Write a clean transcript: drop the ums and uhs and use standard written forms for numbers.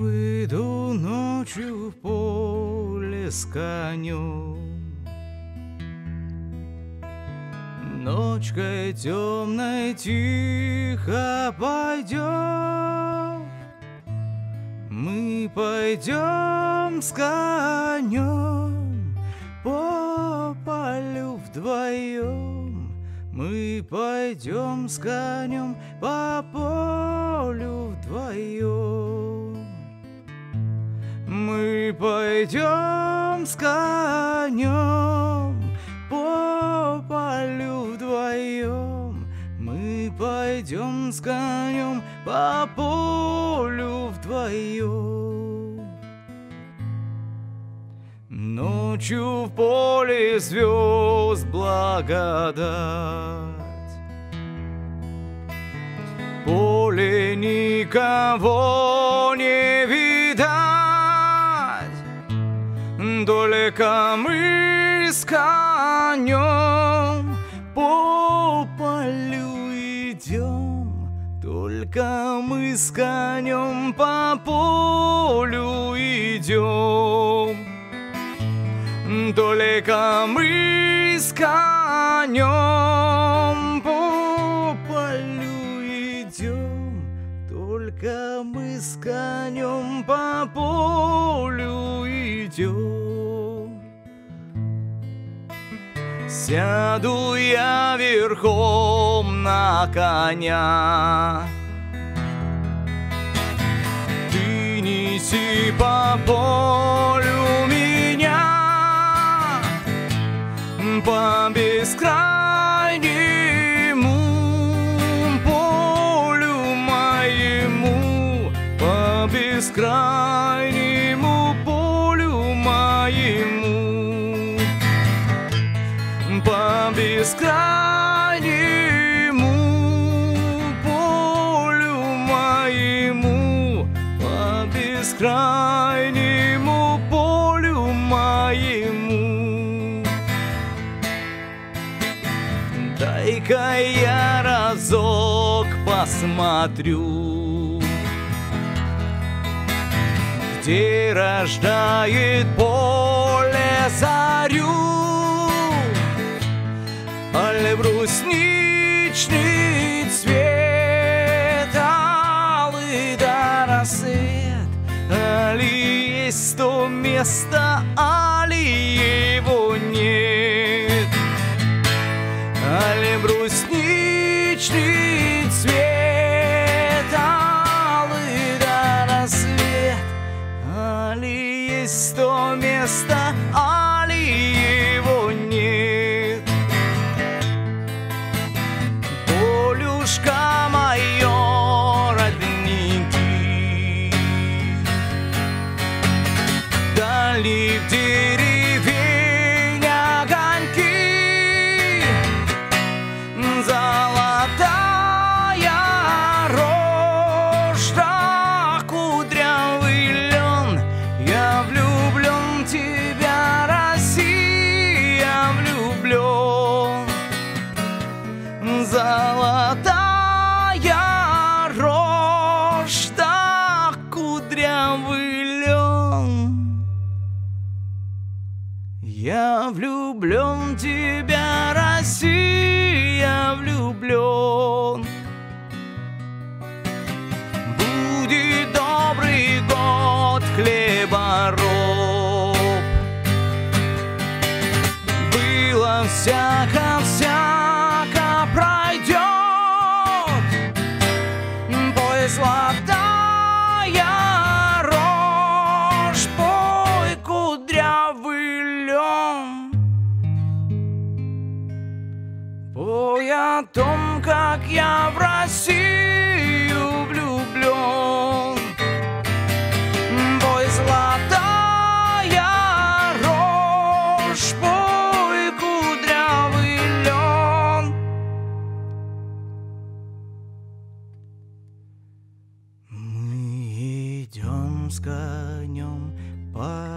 выйду ночью в поле с конем. Ночкой темной тихо пойдем, мы пойдем с конем по полю вдвоем, мы пойдем с конем по полю вдвоем, мы пойдем с конем по полю вдвоем, мы пойдем с конем по полю вдвоем. Ночью в поле звезд благодать, поле никого не видать, только мы с конем по полю идем, только мы с конем по полю идем, только мы с конем по полю идем, только мы с конем по полю идем. Сяду я верхом на коня, ты неси по полю меня, по бескрайнему полю моему, по бескрайнему полю моему, по бескрайнему полю моему, по бескрайнему полю моему. Дай-ка я разок посмотрю, где рождает поле зарю. Алый брусничный цвет, алый до рассвет, али есть то место, али его нет. Алый брусничный цвет, алый до рассвет, али есть то место, али его нет. Полюшка мое родненький, дали в деревень огоньки, золотая рожь, да кудрявый лен. Я влюблен в тебя, Россия, влюблен. Золотая рожь, да кудрявый лен. Я влюблен в тебя, Россия, влюблен. Будет добрый год, хлебороб, было всяко-всяко, пройдет. Золотая рожь, пой, кудрявый лен, пой о том, как я в Россию влюблен. Пой, золотая рожь, пой, кудрявый лен. Идем с конем по